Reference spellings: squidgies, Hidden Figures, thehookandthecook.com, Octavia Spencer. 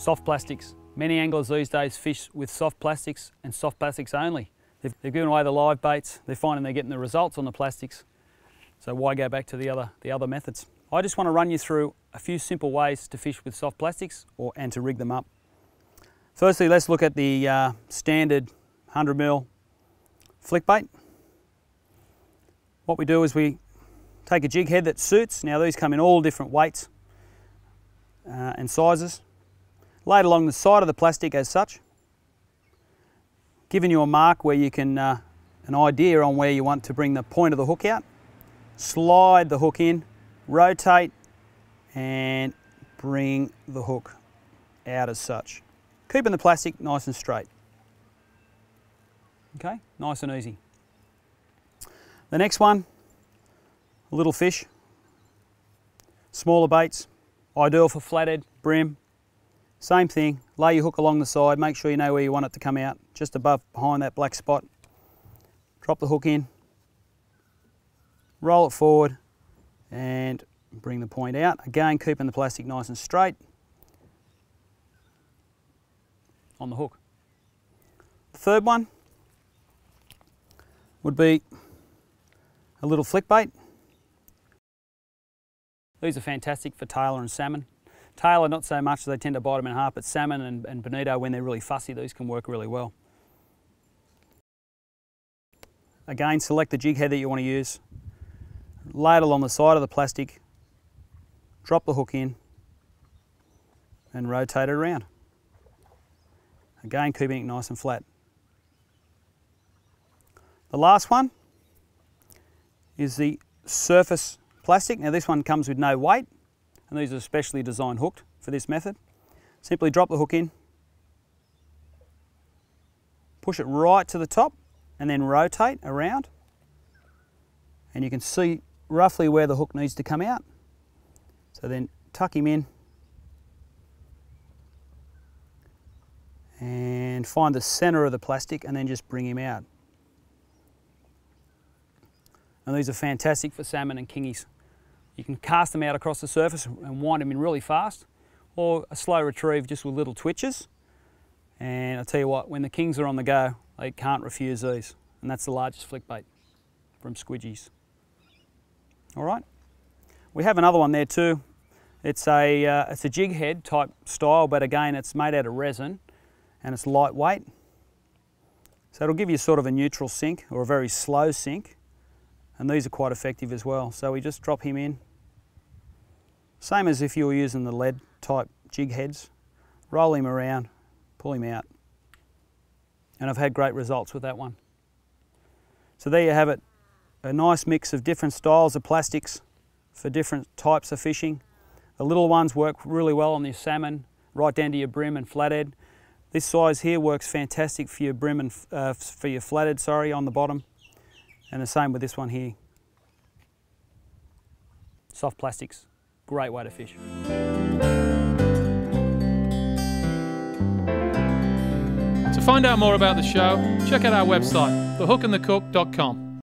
Soft plastics. Many anglers these days fish with soft plastics and soft plastics only. They've given away the live baits, they're finding they're getting the results on the plastics, so why go back to the other methods? I just want to run you through a few simple ways to fish with soft plastics and to rig them up. Firstly, let's look at the standard 100mm flick bait. What we do is we take a jig head that suits. Now these come in all different weights and sizes. Laid along the side of the plastic as such, giving you a mark where you can, an idea on where you want to bring the point of the hook out. Slide the hook in, rotate and bring the hook out as such. Keeping the plastic nice and straight. Okay, nice and easy. The next one, a little fish, smaller baits, ideal for flathead, brim. Same thing, lay your hook along the side, make sure you know where you want it to come out, just above, behind that black spot. Drop the hook in, roll it forward and bring the point out. Again, keeping the plastic nice and straight on the hook. The third one would be a little flick bait. These are fantastic for tailor and salmon. Tailor not so much, they tend to bite them in half, but salmon and bonito, when they're really fussy, these can work really well. Again, select the jig head that you want to use, lay it along the side of the plastic, drop the hook in and rotate it around. Again, keeping it nice and flat. The last one is the surface plastic. Now this one comes with no weight, and these are specially designed hooked for this method. Simply drop the hook in, push it right to the top and then rotate around, and you can see roughly where the hook needs to come out. So then tuck him in and find the center of the plastic and then just bring him out. And these are fantastic for salmon and kingies. You can cast them out across the surface and wind them in really fast, or a slow retrieve just with little twitches. And I'll tell you what, when the kings are on the go, they can't refuse these. And that's the largest flick bait from Squidgies. All right, we have another one there too. It's a jig head type style, but again, it's made out of resin and it's lightweight. So it'll give you sort of a neutral sink or a very slow sink. And these are quite effective as well. So we just drop him in. Same as if you were using the lead type jig heads. Roll him around, pull him out. And I've had great results with that one. So there you have it. A nice mix of different styles of plastics for different types of fishing. The little ones work really well on your salmon, right down to your brim and flathead. This size here works fantastic for your brim and for your flathead, sorry, on the bottom. And the same with this one here. Soft plastics, great way to fish. To find out more about the show, check out our website, thehookandthecook.com.